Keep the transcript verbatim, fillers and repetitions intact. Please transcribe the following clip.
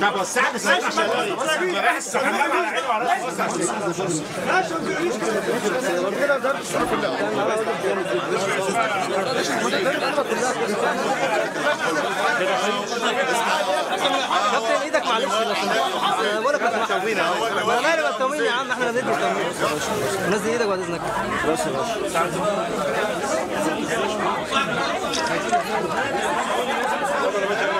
طب الساعة تسعة عشان ولا كنت بتسوينا انا مالي بتسوينا يا عم احنا نزلت بتسوينا نزل ايدك بعد اذنك راسي راسي